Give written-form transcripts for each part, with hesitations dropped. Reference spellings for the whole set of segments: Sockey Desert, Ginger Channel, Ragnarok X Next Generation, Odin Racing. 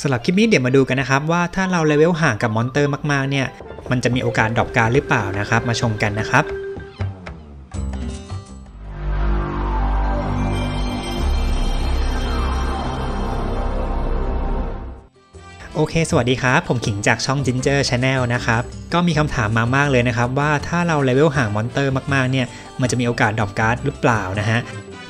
สำหรับคลิปนี้เดี๋ยวมาดูกันนะครับว่าถ้าเราเลเวลห่างกับมอนเตอร์มากๆเนี่ยมันจะมีโอกาสดรอปการ์ดหรือเปล่านะครับมาชมกันนะครับโอเคสวัสดีครับผมขิงจากช่อง Ginger Channel นะครับก็มีคำถามมามากเลยนะครับว่าถ้าเราเลเวลห่างมอนเตอร์มากๆเนี่ยมันจะมีโอกาสดรอปการ์ดหรือเปล่านะฮะ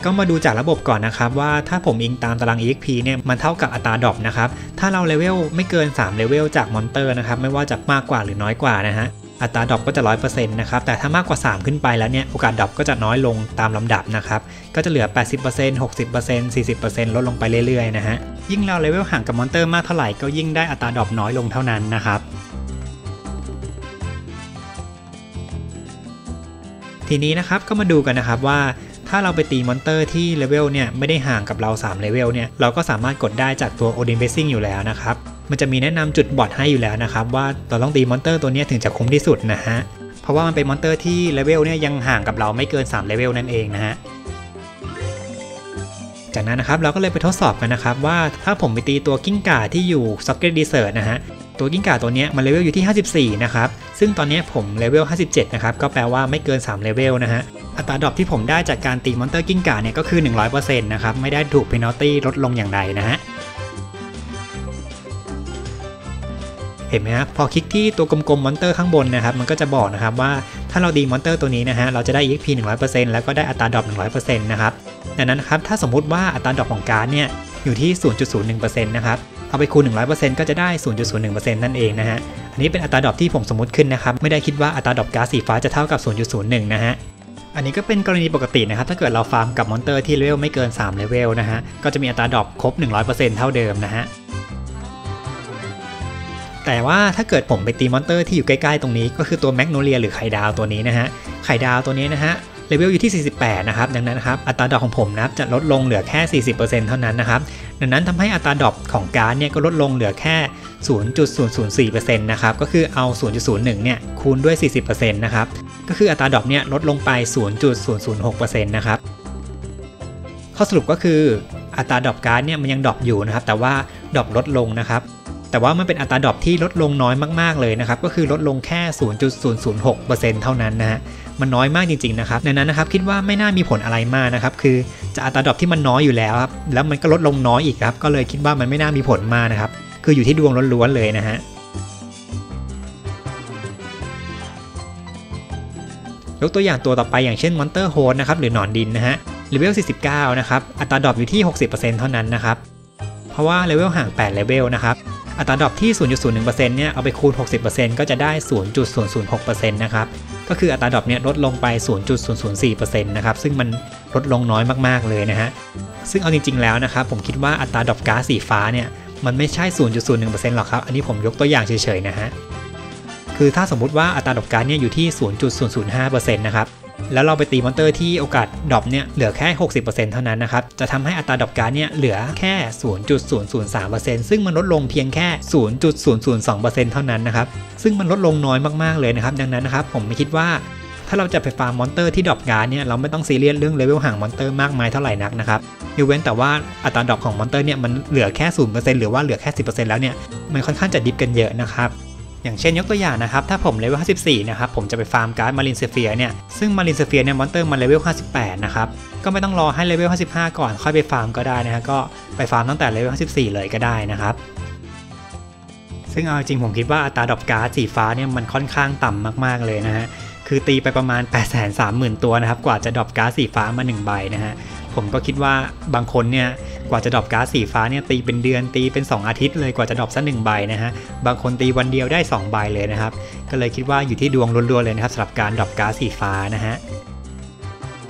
ก็มาดูจากระบบก่อนนะครับว่าถ้าผมอิงตามตาราง EXP เนี่ยมันเท่ากับอัตราดรอปนะครับถ้าเราเลเวลไม่เกิน3เลเวลจากมอนเตอร์นะครับไม่ว่าจะมากกว่าหรือน้อยกว่านะฮะอัตราดรอปก็จะ 100% นะครับแต่ถ้ามากกว่า3ขึ้นไปแล้วเนี่ยโอกาสดรอปก็จะน้อยลงตามลำดับนะครับก็จะเหลือ 80% 60% 40% ลดลงไปเรื่อยๆนะฮะยิ่งเราเลเวลห่างกับมอนเตอร์มากเท่าไหร่ก็ยิ่งได้อัตราดรอปน้อยลงเท่านั้นนะครับทีนี้นะครับก็มาดูกันนะครับว่าถ้าเราไปตีมอนเตอร์ที่เลเวลเนี่ยไม่ได้ห่างกับเรา3เลเวลเนี่ยเราก็สามารถกดได้จากตัว Odin Racing อยู่แล้วนะครับมันจะมีแนะนำจุดบอดให้อยู่แล้วนะครับว่าเราต้องตีมอนเตอร์ตัวนี้ถึงจะคุ้มที่สุดนะฮะเพราะว่ามันเป็นมอนเตอร์ที่เลเวลเนี่ยยังห่างกับเราไม่เกิน3เลเวลนั่นเองนะฮะจากนั้นนะครับเราก็เลยไปทดสอบกันนะครับว่าถ้าผมไปตีตัวกิ้งก่าที่อยู่ Sockey Desert นะฮะตัวกิ้งก่าตัวนี้มันเลเวลอยู่ที่54นะครับซึ่งตอนนี้ผมเลเวล57นะครับก็แปลว่าไม่เกิน3เลเวลนะฮะอัตราดรอปที่ผมได้จากการตีมอนเตอร์กิ้งก่าเนี่ยก็คือ 100% นะครับไม่ได้ถูกเพนัลตี้ลดลงอย่างใดนะฮะเห็นไหมครับพอคลิกที่ตัวกลมๆมอนเตอร์ข้างบนนะครับมันก็จะบอกนะครับว่าถ้าเราตีมอนเตอร์ตัวนี้นะฮะเราจะได้ EXP 100% แล้วก็ได้อัตราดรอป 100% นะครับดังนั้นนะครับถ้าสมมุติว่าอัตราดรอปของการ์ดเนี่ยอยู่ที่ 0.01% นะครับเอาไปคูณ 100% ก็จะได้ 0.01% นั่นเองนะฮะอันนี้เป็นอัตราดรอปที่ผมสมมติขึ้นนะครับไม่ได้คิดว่าอัตราดรอปการ์ดสีฟ้าจะเท่ากับ 0.01 นะฮะอันนี้ก็เป็นกรณีปกตินะครับถ้าเกิดเราฟาร์มกับมอนเตอร์ที่เลเวลไม่เกิน3เลเวลนะฮะก็จะมีอัตราดรอปครบ 100% เท่าเดิมนะฮะแต่ว่าถ้าเกิดผมไปตีมอนเตอร์ที่อยู่ใกล้ๆตรงนี้ก็คือตัวแมกโนเลียหรือไข่ดาวตัวนี้นะฮะไข่ดาวตัวนี้นะฮะเลเวลอยู่ที่48นะครับดังนั้นครับอัตราดรอปของผมนะครับจะลดลงเหลือแค่ 40% เท่านั้นนะครับดังนั้นทำให้อัตราดรอปของการ์ดเนี่ยก็ลดลงเหลือแค่ 0.004% นะครับก็คือเอา 0.01 เนี่ยคูณด้วย 40% นะครับก็คืออัตราดรอปเนี่ยลดลงไป 0.006% นะครับข้อสรุปก็คืออัตราดรอปการ์ดเนี่ยมันยังดรอปอยู่นะครับแต่ว่าดรอปลดลงนะครับแต่ว่ามันเป็นอัตราดรอปที่ลดลงน้อยมากๆเลยนะครับก็คือลดลงแค่ 0.006% เท่านั้นนะฮะมันน้อยมากจริงๆนะครับดังนั้นนะครับคิดว่าไม่น่ามีผลอะไรมากนะครับคือจะอัตราดรอปที่มันน้อยอยู่แล้วครับแล้วมันก็ลดลงน้อยอีกครับก็เลยคิดว่ามันไม่น่ามีผลมากนะครับคืออยู่ที่ดวงล้วนๆเลยนะฮะยกตัวอย่างตัวต่อไปอย่างเช่นมอนเตอร์โฮสนะครับหรือหนอนดินนะฮะเลเวล49นะครับอัตราดรอปอยู่ที่ 60% เท่านั้นนะครับเพราะว่าเลเวลห่าง8เลเวลนะครับอัตราดรอปที่ 0.01% เนี่ยเอาไปคูณ 60% ก็จะได้ 0.006% นะครับก็คืออัตราดรอปเนี่ยลดลงไป 0.004% นะครับซึ่งมันลดลงน้อยมากๆเลยนะฮะซึ่งเอาจริงๆแล้วนะครับผมคิดว่าอัตราดรอปก๊าซสีฟ้าเนี่ยมันไม่ใช่ 0.01% หรอกครับอันนี้ผมยกตัวอย่างเฉยๆนะฮะคือถ้าสมมุติว่าอัตราดรอปก๊าซเนี่ยอยู่ที่ 0.005% นะครับแล้วเราไปตีมอนเตอร์ที่โอกาสดรอปเนี่ยเหลือแค่ 60% เท่านั้นนะครับจะทำให้อัตราดรอปการ์ดเนี่ยเหลือแค่ 0.003% ซึ่งมันลดลงเพียงแค่ 0.002% เท่านั้นนะครับซึ่งมันลดลงน้อยมากๆเลยนะครับดังนั้นนะครับผมไม่คิดว่าถ้าเราจะไปฟาร์มมอนเตอร์ที่ดรอปการ์ดเนี่ยเราไม่ต้องซีเรียสเรื่องเลเวลห่างมอนเตอร์มากมายเท่าไหร่นักนะครับยกเว้นแต่ว่าอัตราดรอปของมอนเตอร์เนี่ยมันเหลือแค่ 0% หรือว่าเหลือแค่ 10% แล้วเนี่ยมันค่อนข้างจะดิฟกันเยอะนะครับอย่างเช่นยกตัวอย่างนะครับถ้าผมเลเวล54นะครับผมจะไปฟาร์มการ์ดมารินเซเฟียเนี่ยซึ่งมารินเซเฟียเนี่ยมอนเตอร์มันเลเวล58นะครับก็ไม่ต้องรอให้เลเวล55ก่อนค่อยไปฟาร์มก็ได้นะฮะก็ไปฟาร์มตั้งแต่เลเวล54เลยก็ได้นะครับซึ่งเอาจริงผมคิดว่าอัตราดรอปการ์ดสีฟ้าเนี่ยมันค่อนข้างต่ำมากๆเลยนะฮะคือตีไปประมาณ 830,000 ตัวนะครับกว่าจะดรอปการ์ดสีฟ้ามา1ใบนะฮะผมก็คิดว่าบางคนเนี่ยกว่าจะดรอปการ์ดสีฟ้าเนี่ยตีเป็นเดือนตีเป็น2อาทิตย์เลยกว่าจะดรอปสัก1ใบนะฮะบางคนตีวันเดียวได้2ใบเลยนะครับก็เลยคิดว่าอยู่ที่ดวงล้วนๆเลยนะครับสำหรับการดรอปการ์ดสีฟ้านะฮะ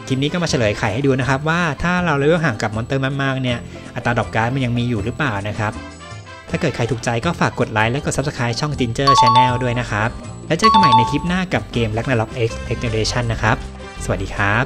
คลิปนี้ก็มาเฉลยไขให้ดูนะครับว่าถ้าเราเลเวลห่างกับมอนเตอร์มากๆเนี่ยอัตราดรอปการ์ดมันยังมีอยู่หรือเปล่านะครับถ้าเกิดใครถูกใจก็ฝากกดไลค์และกด Subscribe ช่อง Ginger Channel ด้วยนะครับแล้วเจอกันใหม่ในคลิปหน้ากับเกม Ragnarok X Generation นะครับสวัสดีครับ